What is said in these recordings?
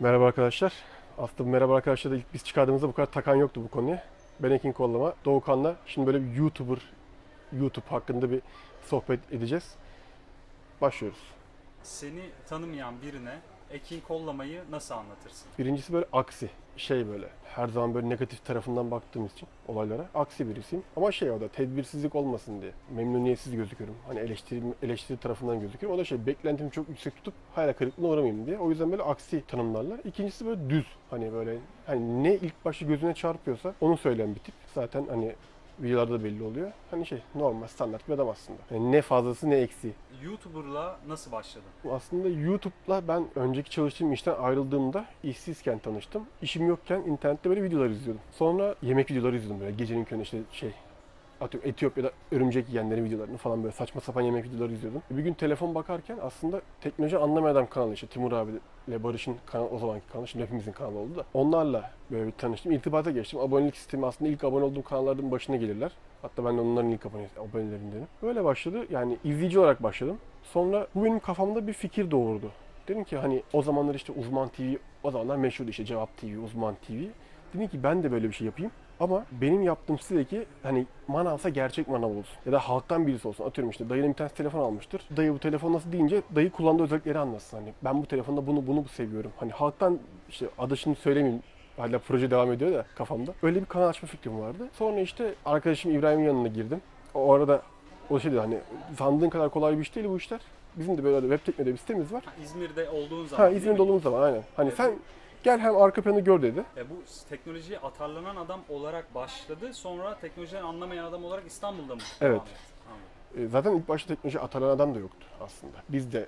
Merhaba arkadaşlar. Aslında merhaba arkadaşlar da ilk biz çıkardığımızda bu kadar takan yoktu bu konuya. Ben Ekin Kollama, Doğukan'la şimdi böyle bir YouTube hakkında bir sohbet edeceğiz. Başlıyoruz. Seni tanımayan birine Ekin Kollama'yı nasıl anlatırsın? Birincisi böyle aksi. Böyle her zaman böyle negatif tarafından baktığımız için olaylara aksi birisiyim. Ama o da tedbirsizlik olmasın diye memnuniyetsiz gözüküyorum. Hani eleştiri tarafından gözüküyorum. O da beklentimi çok yüksek tutup hayal kırıklığına uğramayayım diye. O yüzden böyle aksi tanımlarlar. İkincisi böyle düz. Hani ne ilk başta gözüne çarpıyorsa onu söyleyen bir tip. Zaten hani videolarda belli oluyor. Hani normal, standart bir adam aslında. Yani ne fazlası ne eksiği. YouTuber'la nasıl başladın? Aslında YouTube'la ben önceki çalıştığım işten ayrıldığımda işsizken tanıştım. İşim yokken internette böyle videolar izliyordum. Sonra yemek videoları izliyordum böyle. Gecenin köründe atıyorum Etiyopya'da örümcek yiyenlerin videolarını falan böyle saçma sapan yemek videoları izliyordum. Bir gün telefon bakarken aslında teknoloji anlamayan adam kanalı Timur abiyle Barış'ın kanalı, o zamanki kanalı, şimdi hepimizin kanalı oldu da. Onlarla böyle bir tanıştım, irtibata geçtim. Abonelik sistemi aslında ilk abone olduğum kanalların başına gelirler. Hatta ben de onların ilk abonelerindenim. Böyle başladı, yani izleyici olarak başladım. Sonra bu benim kafamda bir fikir doğurdu. Dedim ki hani o zamanlar Uzman TV, o zamanlar meşhurdu Cevap TV, Uzman TV. Dedim ki ben de böyle bir şey yapayım. Ama benim yaptığım sizdeki hani manavsa gerçek manav olsun. Ya da halktan birisi olsun. Atıyorum dayının bir tane telefon almıştır. Dayı bu telefon nasıl deyince dayı kullandığı özellikleri anlatsın. Hani ben bu telefonda bunu seviyorum. Hani halktan adışını söylemeyeyim. Hala proje devam ediyor da kafamda. Öyle bir kanal açma fikrim vardı. Sonra arkadaşım İbrahim'in yanına girdim. O arada o dedi hani sandığın kadar kolay bir iş değil bu işler. Bizim de böyle web teknolojide bir sitemiz var. İzmir'de olduğun zaman. Ha, İzmir'de olduğumuz zaman aynen. Hani evet. Sen gel hem arka planı gör dedi. Bu teknolojiye atarlanan adam olarak başladı. Sonra teknolojiden anlamayan adam olarak İstanbul'da mı? Evet. Zaten ilk başta teknolojiye atarlanan adam da yoktu aslında. Biz de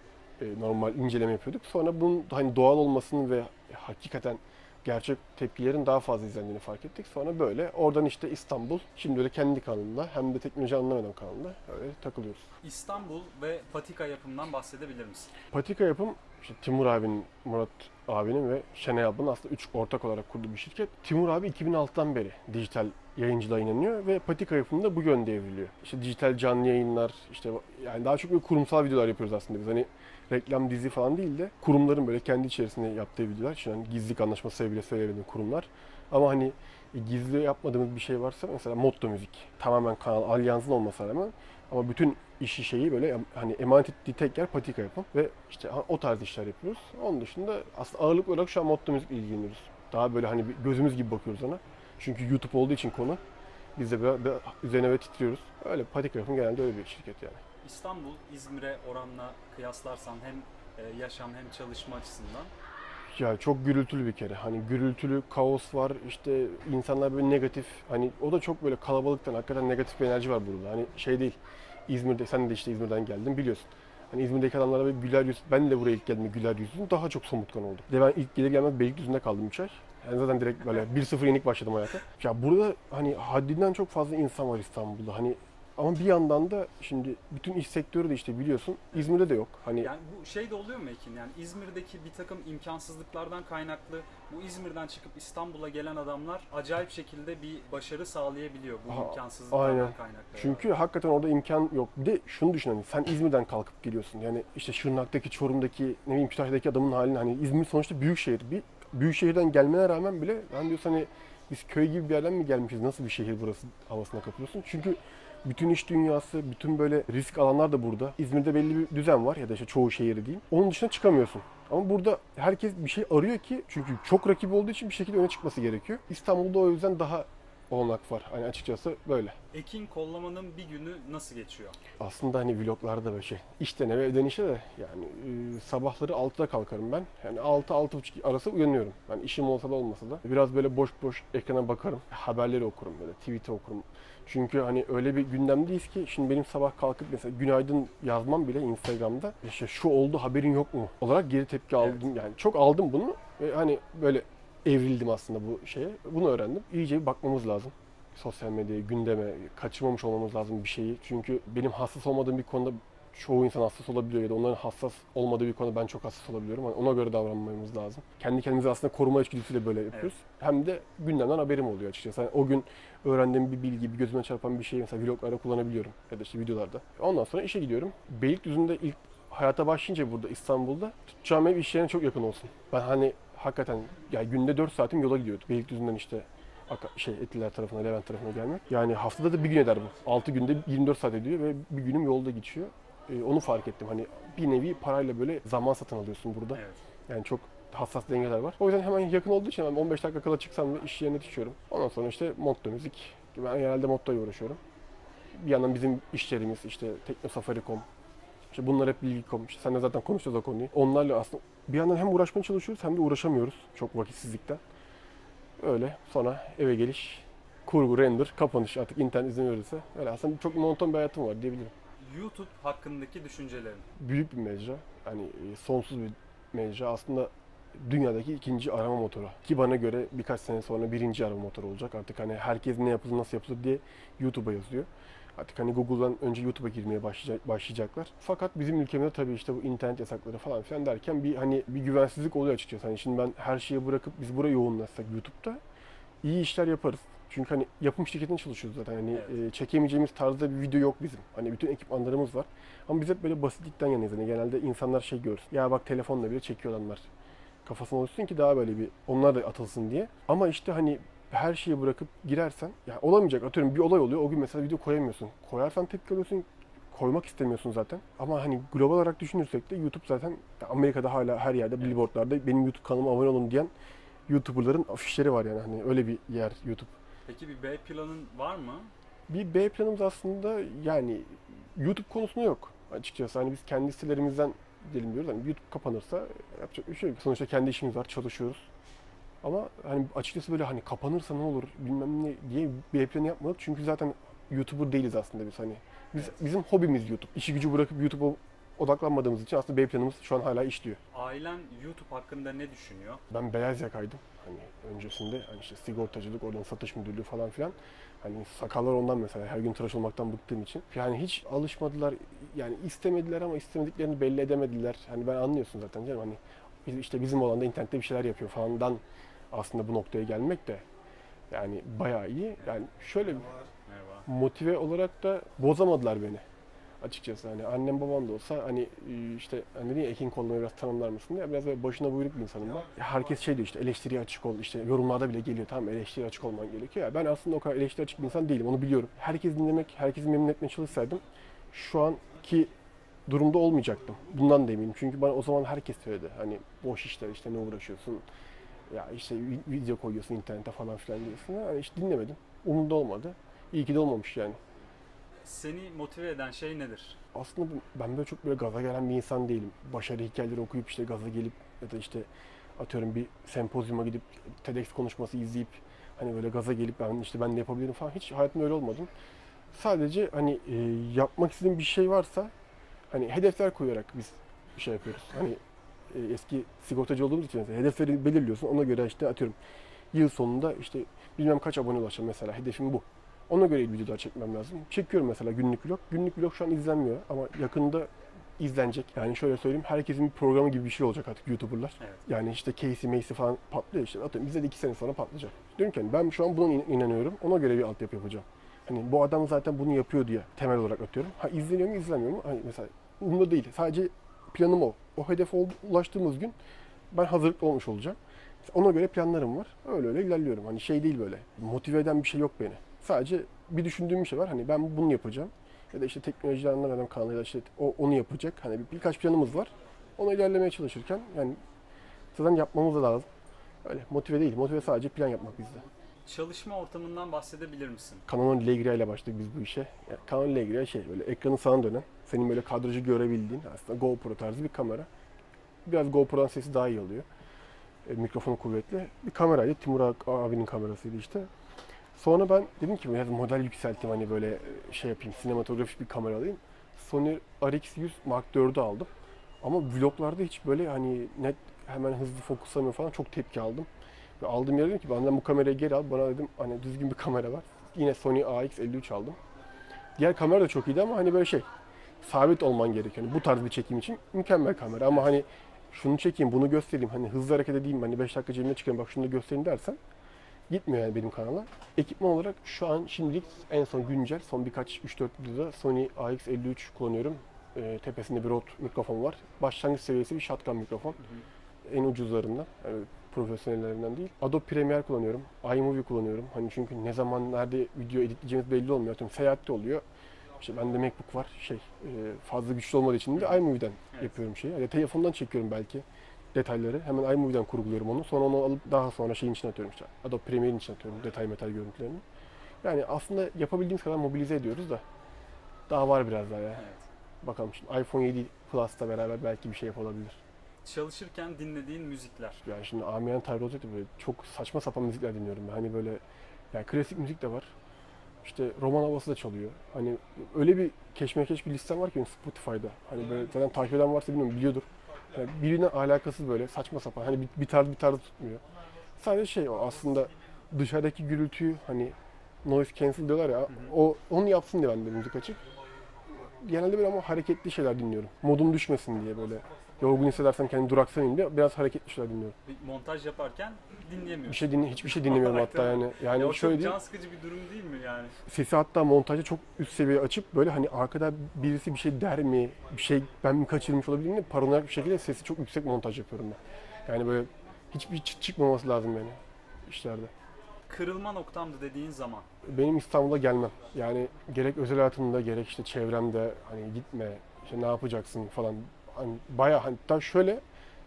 normal inceleme yapıyorduk. Sonra bunun hani doğal olmasının ve hakikaten gerçek tepkilerin daha fazla izlendiğini fark ettik. Sonra böyle oradan İstanbul, şimdi öyle kendi kanalında hem de teknoloji anlamadan kanalında öyle takılıyoruz. İstanbul ve Patika Yapım'dan bahsedebilir misin? Patika Yapım Timur abinin, Murat abinin ve Şenay abinin aslında 3 ortak olarak kurduğu bir şirket. Timur abi 2006'dan beri dijital yayıncılığa inanıyor ve Patika Yapım'ı da bu yönde evriliyor. Dijital canlı yayınlar, yani daha çok böyle kurumsal videolar yapıyoruz aslında biz. Hani reklam, dizi falan değil de kurumların böyle kendi içerisinde yaptığı videolar. Şimdi gizlilik anlaşması sebebiyle söyleyebilirim kurumlar. Ama hani gizli yapmadığımız bir şey varsa mesela Motto Müzik. Tamamen kanal Allianz'ın olmasına rağmen ama bütün şeyi böyle hani emanet ettiği tek yer Patika Yapım ve o tarz işler yapıyoruz. Onun dışında aslında ağırlıklı olarak şu an Motto Müzik'le ilgileniyoruz. Daha böyle hani gözümüz gibi bakıyoruz ona. Çünkü YouTube olduğu için konu biz de böyle üzerine ve titriyoruz. Öyle Patika Yapım genelde öyle bir şirket yani. İstanbul, İzmir'e oranla kıyaslarsan hem yaşam hem çalışma açısından. Ya çok gürültülü bir kere. Hani gürültülü, kaos var. İnsanlar böyle negatif. Hani o da çok böyle kalabalıktan hakikaten negatif bir enerji var burada. Hani değil. İzmir'de sen de İzmir'den geldin biliyorsun. Hani İzmir'deki adamlara bir güler yüz. Ben de buraya ilk geldiğimde güler yüzüm daha çok somutkan oldu. Ve ben ilk gelir gelmez Beylikdüzü'nde kaldım 3 ay. Yani zaten direkt böyle 1-0 yenik başladım hayata. Ya burada hani haddinden çok fazla insan var İstanbul'da. Hani ama bir yandan da şimdi bütün iş sektörü de biliyorsun İzmir'de de yok. Hani yani bu de oluyor mu Ekin? Yani İzmir'deki bir takım imkansızlıklardan kaynaklı bu İzmir'den çıkıp İstanbul'a gelen adamlar acayip şekilde bir başarı sağlayabiliyor bu imkansızlıklardan kaynaklı. Çünkü hakikaten orada imkan yok. Bir de şunu düşün sen İzmir'den kalkıp geliyorsun. Yani Şırnak'taki, Çorum'daki, ne bileyim Kütahya'daki adamın halini hani İzmir sonuçta büyük şehir. Bir büyük şehirden gelmene rağmen bile ben diyorsun hani biz köy gibi bir yerden mi gelmişiz? Nasıl bir şehir burası havasına kapılıyorsun? Çünkü bütün iş dünyası, bütün böyle risk alanlar da burada. İzmir'de belli bir düzen var ya da çoğu şehri diyeyim. Onun dışına çıkamıyorsun. Ama burada herkes bir şey arıyor ki çünkü çok rakip olduğu için bir şekilde öne çıkması gerekiyor. İstanbul'da o yüzden daha olanak var. Hani açıkçası böyle. Ekin Kollama'nın bir günü nasıl geçiyor? Aslında hani vloglarda böyle İşten eve, evden işe de yani sabahları 6'da kalkarım ben. Yani 6-6.30 arası uyanıyorum. Yani işim olsa da olmasa da. Biraz böyle boş ekrana bakarım. Haberleri okurum böyle. Tweet'i okurum. Çünkü hani öyle bir gündemdeyiz ki şimdi benim sabah kalkıp mesela günaydın yazmam bile Instagram'da şu oldu haberin yok mu olarak geri tepki aldım. Evet. Yani çok aldım bunu ve hani böyle evrildim aslında bu şeye. Bunu öğrendim. İyice bir bakmamız lazım. Sosyal medyaya, gündeme, kaçırmamış olmamız lazım bir şeyi. Çünkü benim hassas olmadığım bir konuda çoğu insan hassas olabiliyor ya da onların hassas olmadığı bir konuda ben çok hassas olabiliyorum. Yani ona göre davranmamız lazım. Kendi kendimizi aslında koruma içgüdüsüyle böyle yapıyoruz. Evet. Hem de gündemden haberim oluyor açıkçası. Yani o gün öğrendiğim bir bilgi, bir gözüme çarpan bir şeyi mesela vloglarda kullanabiliyorum ya da videolarda. Ondan sonra işe gidiyorum. Beylikdüzü'nde ilk hayata başlayınca burada İstanbul'da tutacağım ev iş yerine çok yakın olsun. Ben hani hakikaten yani günde 4 saatim yola gidiyordu. Beylikdüzü'nden işte Etiler tarafına, Levent tarafına gelmek. Yani haftada da bir gün eder bu. 6 günde 24 saat ediyor ve bir günüm yolda geçiyor. Onu fark ettim. Hani bir nevi parayla böyle zaman satın alıyorsun burada. Evet. Yani çok hassas dengeler var. O yüzden hemen yakın olduğu için hemen 15 dakika kala çıksam da iş yerine düşüyorum. Ondan sonra işte Motto Müzik. Ben genelde Motto'ya uğraşıyorum. Bir yandan bizim işlerimiz işte TeknoSafari.com. İşte bunlar hep bilgi.com. İşte seninle zaten konuşacağız o konuyu. Onlarla aslında bir yandan hem uğraşmaya çalışıyoruz hem de uğraşamıyoruz. Çok vakitsizlikten. Öyle sonra eve geliş, kurgu, render, kapanış artık internet izin verirse. Öyle aslında çok monoton bir hayatım var diyebilirim. YouTube hakkındaki düşüncelerin? Büyük bir mecra. Hani sonsuz bir mecra. Aslında dünyadaki ikinci arama motoru. Ki bana göre birkaç sene sonra birinci arama motoru olacak. Artık hani herkes ne yapılır, nasıl yapılır diye YouTube'a yazıyor. Artık hani Google'dan önce YouTube'a girmeye başlayacaklar. Fakat bizim ülkemizde tabii işte bu internet yasakları falan filan derken bir güvensizlik oluyor açıkçası. Hani şimdi ben her şeyi bırakıp biz buraya yoğunlaşsak YouTube'da iyi işler yaparız. Çünkü hani yapım şirketinde çalışıyoruz zaten. Hani evet. Çekemeyeceğimiz tarzda bir video yok bizim. Hani bütün ekipmanlarımız var. Ama biz hep böyle basitlikten yanayız. Hani genelde insanlar şey görür. Ya bak telefonla bile çekiyor adamlar. Kafasına oluşsun ki daha böyle bir onlar da atılsın diye. Ama işte hani her şeyi bırakıp girersen, yani olamayacak, atıyorum bir olay oluyor, o gün mesela video koyamıyorsun. Koyarsan tepki alıyorsun, koymak istemiyorsun zaten. Ama hani global olarak düşünürsek de YouTube zaten Amerika'da hala her yerde billboardlarda benim YouTube kanalıma abone olun diyen YouTuber'ların afişleri var yani hani öyle bir yer YouTube. Peki bir B planın var mı? Bir B planımız aslında yani YouTube konusunda yok açıkçası. Hani biz kendi sitelerimizden diyelim diyoruz. Hani YouTube kapanırsa yapacak bir şey yok. Sonuçta kendi işimiz var, çalışıyoruz. Ama hani açıkçası böyle hani kapanırsa ne olur bilmem ne diye bir plan yapmadık. Çünkü zaten YouTuber değiliz aslında biz hani. Bizim hobimiz YouTube. İşi gücü bırakıp YouTube'a odaklanmadığımız için aslında B planımız şu an hala işliyor. Ailen YouTube hakkında ne düşünüyor? Ben beyaz yakaydım. Hani öncesinde hani işte sigortacılık, oradan satış müdürlüğü falan filan. Hani sakallar ondan mesela her gün tıraş olmaktan bıktığım için. Yani hiç alışmadılar. Yani istemediler ama istemediklerini belli edemediler. Hani ben anlıyorsun zaten canım hani biz işte bizim olan da internette bir şeyler yapıyor falandan aslında bu noktaya gelmek de yani bayağı iyi. Yani şöyle motive olarak da bozamadılar beni. Açıkçası hani annem babam da olsa hani işte hani niye Ekin Kollama'yı biraz tanımlar mısın diye biraz böyle başına buyruk bir insanım ben. Herkes şey diyor işte eleştiriye açık ol işte yorumlarda bile geliyor tamam eleştiriye açık olman gerekiyor ya ben aslında o kadar eleştiriye açık bir insan değilim onu biliyorum. Herkesi dinlemek, herkesi memnun etmeye çalışsaydım şu anki durumda olmayacaktım. Bundan da eminim çünkü bana o zaman herkes söyledi hani boş işler işte ne uğraşıyorsun. Ya işte video koyuyorsun internete falan filan diyorsun. Yani hiç dinlemedim. Umurumda olmadı. İyi ki de olmamış yani. Seni motive eden şey nedir? Aslında ben böyle çok böyle gaza gelen bir insan değilim. Başarı hikayeleri okuyup işte gaza gelip ya da işte atıyorum bir sempozyuma gidip TEDx konuşması izleyip hani böyle gaza gelip ben de yapabilirim falan. Hiç hayatımda öyle olmadım. Sadece hani yapmak istediğim bir şey varsa hani hedefler koyarak biz bir şey yapıyoruz. Hani eski sigortacı olduğumuz için mesela hedefleri belirliyorsun. Ona göre işte atıyorum yıl sonunda işte bilmem kaç abone ulaşacağım mesela hedefim bu. Ona göre videolar çekmem lazım. Çekiyorum mesela günlük vlog. Günlük vlog şu an izlenmiyor ama yakında izlenecek. Yani şöyle söyleyeyim herkesin bir programı gibi bir şey olacak artık YouTuber'lar. Evet. Yani işte Casey Macy falan patlıyor işte. Atıyorum bize de 2 sene sonra patlayacak. Diyorum ki hani ben şu an buna inanıyorum. Ona göre bir altyapı yapacağım. Hani bu adam zaten bunu yapıyor diye temel olarak atıyorum. Ha izleniyor mu izlenmiyor mu? Hani mesela umurumda değil. Sadece planım o. O hedefe ulaştığımız gün ben hazırlıklı olmuş olacağım. Ona göre planlarım var. Öyle öyle ilerliyorum. Hani şey değil böyle. Motive eden bir şey yok beni. Sadece bir düşündüğüm bir şey var. Hani ben bunu yapacağım. Ya da işte teknolojiler anlamadan kanalıyla işte o onu yapacak. Hani birkaç planımız var. Ona ilerlemeye çalışırken yani zaten yapmamız da lazım. Öyle motive değil. Motive sadece plan yapmak bizde. Çalışma ortamından bahsedebilir misin? Canon Legria ile başladık biz bu işe. Yani Canon Legria şey böyle ekranın sağına dönen, senin böyle kadrajı görebildiğin aslında GoPro tarzı bir kamera. Biraz GoPro'dan sesi daha iyi oluyor. Mikrofonu kuvvetli. Bir kameraydı. Timur abinin kamerasıydı işte. Sonra ben dedim ki biraz model yükselttim hani böyle şey yapayım, sinematografik bir kamera alayım. Sony RX100 Mark IV'ü aldım. Ama vloglarda hiç böyle hani net hemen hızlı fokuslamıyor falan çok tepki aldım. Aldığım yere dedim ki benden bu kamerayı geri al. Bana dedim hani düzgün bir kamera var. Yine Sony AX53 aldım. Diğer kamera da çok iyiydi ama hani böyle şey sabit olman gerekiyor. Yani bu tarz bir çekim için mükemmel kamera ama hani şunu çekeyim bunu göstereyim hani hızlı hareket edeyim hani 5 dakika cebime çıkayım bak şunu da göstereyim dersen gitmiyor yani benim kanala. Ekipman olarak şu an şimdilik en son güncel son birkaç 3-4 videoda Sony AX53 kullanıyorum. Tepesinde bir Rode mikrofon var. Başlangıç seviyesi bir shotgun mikrofon. En ucuzlarından. Yani profesyonellerinden değil. Adobe Premiere kullanıyorum. iMovie kullanıyorum. Hani çünkü ne zaman nerede video editleyeceğimiz belli olmuyor. Tüm seyahatte oluyor. İşte bende Macbook var. Fazla güçlü olmadığı için de iMovie'den yapıyorum şeyi. Yani telefondan çekiyorum belki detayları. Hemen iMovie'den kurguluyorum onu. Sonra onu alıp daha sonra şeyin içine atıyorum işte. Adobe Premiere'in içine atıyorum detay metal görüntülerini. Yani aslında yapabildiğimiz kadar mobilize ediyoruz da daha var biraz daha ya. Evet. Bakalım şimdi iPhone 7 Plus'la beraber belki bir şey yapılabilir. Çalışırken dinlediğin müzikler. Yani şimdi Amiyan Tayroz dedi böyle çok saçma sapan müzikler dinliyorum ben. Hani böyle yani klasik müzik de var. İşte roman havası da çalıyor. Hani öyle bir keşmekeş bir listem var ki Spotify'da. Hani böyle zaten takip eden varsa bilmiyorum biliyordur. Yani birbirine alakasız böyle saçma sapan. Hani bir tarz tutmuyor. Sadece şey o aslında dışarıdaki gürültüyü hani noise cancel diyorlar ya. Onu yapsın diye ben de müzik açık. Genelde böyle ama hareketli şeyler dinliyorum. Modum düşmesin diye böyle. Yorgun hissedersem kendimi duraksamayayım diye biraz hareketli şeyler dinliyorum. Montaj yaparken dinleyemiyorum. Hiçbir şey dinlemiyorum hatta yani. Yani ya şöyle can sıkıcı bir durum değil mi yani? Sesi hatta montajda çok üst seviye açıp böyle hani arkada birisi bir şey der mi, bir şey ben mi kaçırmış olabilirim diye paranoyak bir şekilde sesi çok yüksek montaj yapıyorum ben. Yani böyle hiçbir çıkmaması lazım yani işlerde. Kırılma noktamdı dediğin zaman? Benim İstanbul'a gelmem. Yani gerek özel hayatımda gerek işte çevremde hani gitme, işte ne yapacaksın falan. Hani bayağı hatta şöyle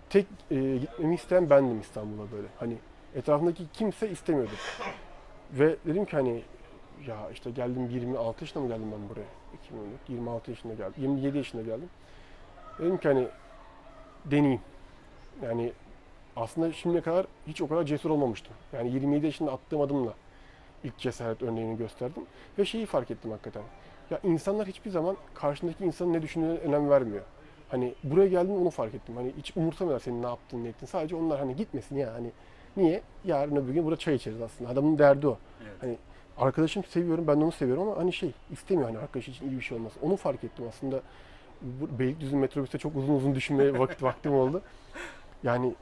tek gitmemi isteyen bendim İstanbul'a böyle. Hani etrafındaki kimse istemiyordu. Ve dedim ki hani ya işte geldim 26 yaşında mı geldim ben buraya? 2014, 26 yaşında geldim. 27 yaşında geldim. Dedim ki hani deneyeyim. Yani aslında şimdiye kadar hiç o kadar cesur olmamıştım. Yani 27 yaşında attığım adımla ilk cesaret örneğini gösterdim. Ve şeyi fark ettim hakikaten. Ya insanlar hiçbir zaman karşındaki insanın ne düşündüğüne önem vermiyor. Hani buraya geldiğimde onu fark ettim. Hani hiç umursamıyorlar senin ne yaptın, ne ettin. Sadece onlar hani gitmesin ya hani. Niye? Yarın öbür gün burada çay içeriz aslında. Adamın derdi o. Evet. Hani arkadaşım seviyorum, ben de onu seviyorum ama hani şey istemiyor hani arkadaş için iyi bir şey olmasın. Onu fark ettim aslında. Beylikdüzü metrobüste çok uzun düşünmeye vaktim oldu. Yani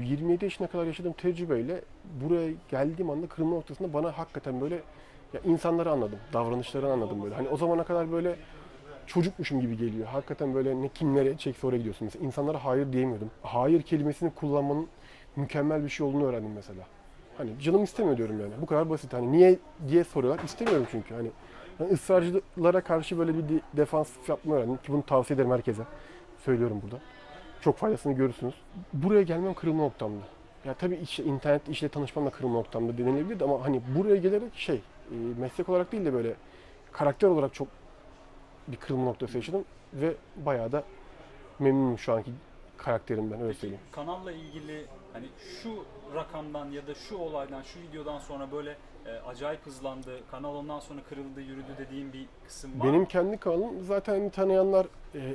27 yaşına kadar yaşadığım tecrübeyle buraya geldiğim anda kırılma noktasında bana hakikaten böyle ya insanları anladım, davranışlarını anladım böyle. Hani o zamana kadar böyle çocukmuşum gibi geliyor. Hakikaten böyle ne kimlere çekse oraya gidiyorsun mesela. İnsanlara hayır diyemiyordum. Hayır kelimesini kullanmanın mükemmel bir şey olduğunu öğrendim mesela. Hani canım istemiyor diyorum yani. Bu kadar basit. Hani niye diye soruyorlar. İstemiyorum çünkü hani. Yani ısrarcılara karşı böyle bir defans yapmayı öğrendim ki bunu tavsiye ederim herkese. Söylüyorum burada. Çok faydasını görürsünüz. Buraya gelmem kırılma noktamdı. Ya tabii işte internet işle tanışmamla kırılma noktamda denilebilirdi ama hani buraya gelerek meslek olarak değil de böyle karakter olarak çok bir kırılma noktası yaşadım ve bayağı da memnunum şu anki karakterimden öyle söyleyeyim. Kanalla ilgili hani şu rakamdan ya da şu olaydan, şu videodan sonra böyle acayip hızlandı, kanal ondan sonra kırıldı, yürüdü dediğim bir kısım var. Benim kendi kanalım zaten tanıyanlar,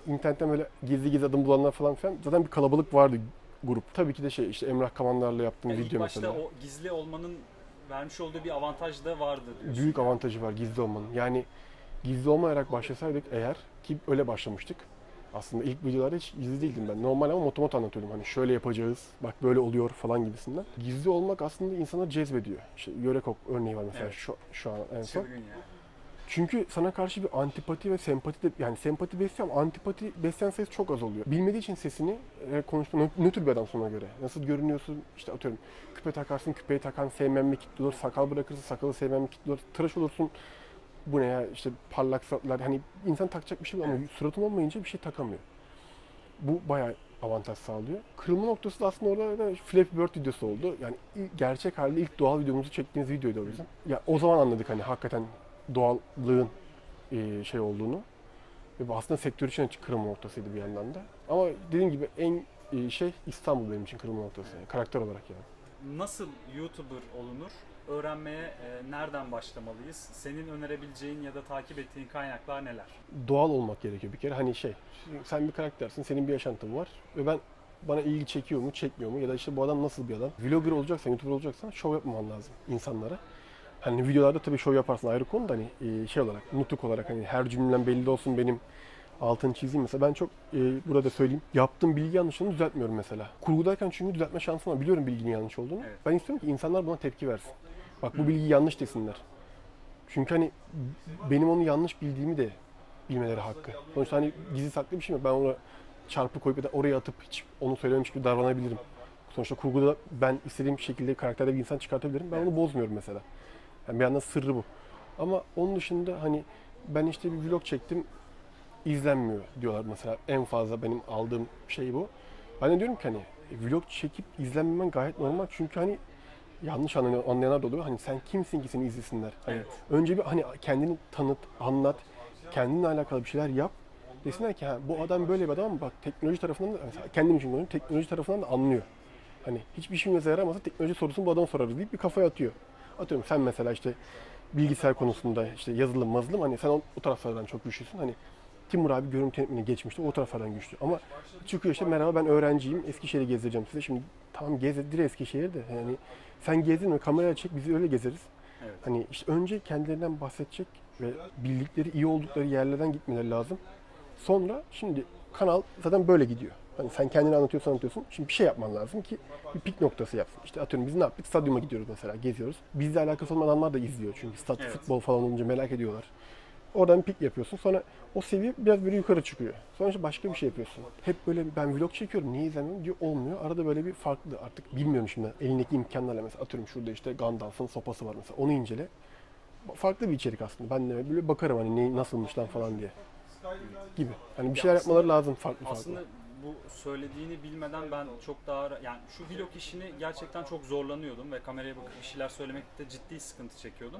internetten böyle gizli gizli adım bulanlar falan filan zaten bir kalabalık vardı grup. Tabii ki de işte Emrah Kavanlar'la yaptığım yani video mesela. İlk başta o gizli olmanın vermiş olduğu bir avantaj da vardı diyorsun. Büyük avantajı var gizli olmanın. Yani gizli olmayarak başlasaydık eğer ki öyle başlamıştık. Aslında ilk videolarda hiç gizli değildim ben. Normal ama motomot anlatıyordum. Hani şöyle yapacağız, bak böyle oluyor falan gibisinden. Gizli olmak aslında insanı cezbediyor. İşte Yörekok örneği var mesela evet. şu an en son. Çünkü sana karşı bir antipati ve sempati de, yani sempati besleyen, antipati besleyen sayısı çok az oluyor. Bilmediği için sesini konuştuğun nötr bir adam sonuna göre. Nasıl görünüyorsun, işte atıyorum küpe takarsın, küpeyi takan sevmem mi kitliyor, sakal bırakırsın, sakalı sevmem mi kitliyor, tıraş olursun. Bu ne ya işte parlak suratlar hani insan takacak bir şey ama suratın olmayınca bir şey takamıyor. Bu bayağı avantaj sağlıyor. Kırılma noktası da aslında orada Flappy Bird videosu oldu. Yani gerçek halde ilk doğal videomuzu çektiğimiz videoydu o yüzden. Ya o zaman anladık hani hakikaten doğallığın şey olduğunu. Ve aslında sektör için kırılma noktasıydı bir yandan da. Ama dediğim gibi en İstanbul benim için kırılma noktası yani, karakter olarak yani. Nasıl YouTuber olunur? Öğrenmeye nereden başlamalıyız? Senin önerebileceğin ya da takip ettiğin kaynaklar neler? Doğal olmak gerekiyor bir kere. Hani sen bir karaktersin, senin bir yaşantın var ve bana ilgi çekiyor mu, çekmiyor mu? Ya da işte bu adam nasıl bir adam? Vlogger olacaksan, YouTuber olacaksan şov yapmaman lazım insanlara. Hani videolarda tabii şov yaparsın ayrı konu da hani olarak, nutuk olarak hani her cümlem belli olsun benim altını çizeyim mesela. Ben çok burada söyleyeyim. Yaptığım bilgi yanlışını düzeltmiyorum mesela. Kurgudayken çünkü düzeltme şansım var. Biliyorum bilginin yanlış olduğunu. Evet. Ben istiyorum ki insanlar buna tepki versin. Bak bu bilgi yanlış desinler. Çünkü hani benim onu yanlış bildiğimi de bilmeleri hakkı. Sonuçta hani gizli saklı bir şey mi? Ben ona çarpı koyup oraya atıp hiç onu söylememiş gibi davranabilirim. Sonuçta kurguda ben istediğim şekilde karakterde bir insan çıkartabilirim. Ben onu bozmuyorum mesela. Yani bir yandan sırrı bu. Ama onun dışında hani ben işte bir vlog çektim, izlenmiyor diyorlar mesela. En fazla benim aldığım şey bu. Ben de diyorum ki hani vlog çekip izlenmemen gayet normal. Çünkü hani yanlış anlayanlar da oluyor. Hani sen kimsin ki seni izlesinler? Hani önce bir hani kendini tanıt, anlat. Kendinle alakalı bir şeyler yap. Desinler ki ha, bu adam böyle bir adam, bak teknoloji tarafından da, kendim için konuşuyorum, teknoloji tarafından da anlıyor. Hani hiçbir işimize yaramasa teknoloji sorusunu bu adama sorarız deyip bir kafaya atıyor. Atıyorum sen mesela işte bilgisayar konusunda işte yazılım mazılım, hani sen o taraflardan çok güçlüsün. Hani Timur abi görüntü yönetmeni geçmişti, o taraflardan güçlü. Ama çıkıyor işte merhaba ben öğrenciyim, Eskişehir'i gezdireceğim size. Şimdi tamam gezdir Eskişehir'de, yani sen gezdin ve kameraya çek, bizi öyle gezeriz. Evet. Hani işte önce kendilerinden bahsedecek ve bildikleri, iyi oldukları yerlerden gitmeleri lazım. Sonra şimdi kanal zaten böyle gidiyor. Hani sen kendini anlatıyorsan anlatıyorsun. Şimdi bir şey yapman lazım ki bir pik noktası yapsın. İşte atıyorum biz ne yaptık? Stadyuma gidiyoruz mesela, geziyoruz. Bizle alakası olan adamlar da izliyor çünkü stadyum, futbol falan olunca merak ediyorlar. Oradan bir pik yapıyorsun. Sonra o seviye biraz böyle yukarı çıkıyor. Sonra işte başka bir şey yapıyorsun. Hep böyle ben vlog çekiyorum, niye izlemiyorum diyor, olmuyor. Arada böyle bir farklı, artık bilmiyorum şimdi elindeki imkanlarla, mesela atıyorum şurada işte Gandalf'ın sopası var mesela, onu incele. Farklı bir içerik aslında. Ben de böyle bakarım hani ne, nasılmış lan falan diye. Gibi. Hani bir şeyler yapmaları lazım farklı. Aslında bu söylediğini bilmeden ben çok daha, yani şu vlog işini gerçekten çok zorlanıyordum ve kameraya bakıp bir şeyler söylemekte ciddi sıkıntı çekiyordum.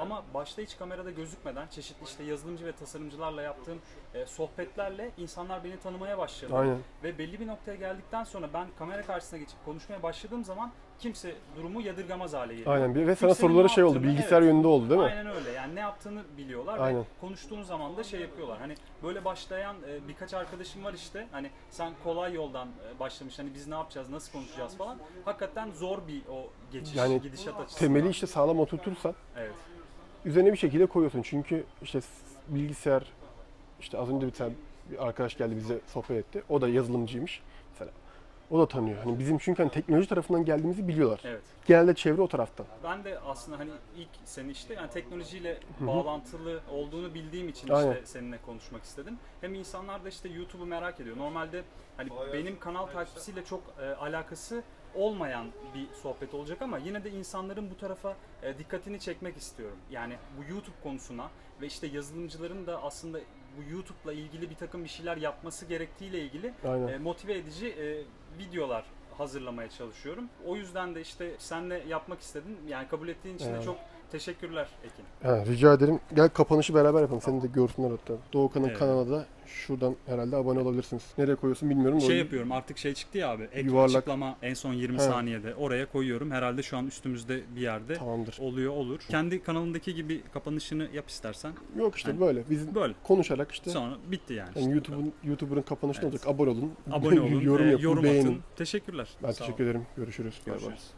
Ama başta hiç kamerada gözükmeden çeşitli işte yazılımcı ve tasarımcılarla yaptığım sohbetlerle insanlar beni tanımaya başladı. Aynen. Ve belli bir noktaya geldikten sonra ben kamera karşısına geçip konuşmaya başladığım zaman kimse durumu yadırgamaz hale geliyor. Aynen. Ve kimsenin sana soruları şey oldu, bilgisayar yönünde oldu değil mi? Aynen öyle. Yani ne yaptığını biliyorlar. Aynen. Ve konuştuğun zaman da şey yapıyorlar. Hani böyle başlayan birkaç arkadaşım var işte. Hani sen kolay yoldan başlamış. Hani biz ne yapacağız, nasıl konuşacağız falan. Hakikaten zor bir o geçiş, yani gidişat açısından. Temeli işte sağlam oturtursan. Evet. Üzerine bir şekilde koyuyorsun. Çünkü işte bilgisayar, işte az önce bir arkadaş geldi bize sohbet etti. O da yazılımcıymış. O da tanıyor. Hani bizim çünkü hani teknoloji tarafından geldiğimizi biliyorlar. Evet. Genelde çevre o taraftan. Ben de aslında hani ilk seni işte yani teknolojiyle bağlantılı olduğunu bildiğim için işte seninle konuşmak istedim. Hem insanlar da işte YouTube'u merak ediyor. Normalde hani benim kanal takipçisiyle çok alakası olmayan bir sohbet olacak ama yine de insanların bu tarafa dikkatini çekmek istiyorum. Yani bu YouTube konusuna ve işte yazılımcıların da aslında bu YouTube'la ilgili bir takım bir şeyler yapması gerektiğiyle ilgili motive edici videolar hazırlamaya çalışıyorum. O yüzden de işte senle yapmak istedim. Yani kabul ettiğin için de çok teşekkürler Ekin. Rica ederim. Gel kapanışı beraber yapalım. Tamam. Seni de görsünler hatta. Doğukan'ın kanalına da şuradan herhalde abone olabilirsiniz. Nereye koyuyorsun bilmiyorum. Şey yapıyorum artık, şey çıktı ya abi. Ek açıklama en son 20 saniyede. Oraya koyuyorum. Herhalde şu an üstümüzde bir yerde. Tamamdır. Oluyor olur. Kendi kanalındaki gibi kapanışını yap istersen. Yok işte yani, böyle. Biz böyle konuşarak işte. Sonra bitti yani. Yani işte YouTuber'ın kapanışını olacak. Abone olun. Abone olun. Yorum yapın. Yorum atın. Beğenin. Teşekkürler. Ben teşekkür ederim. Görüşürüz. Görüşürüz. Bay bay.